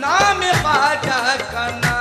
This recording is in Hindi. नाम बाजा का नाम।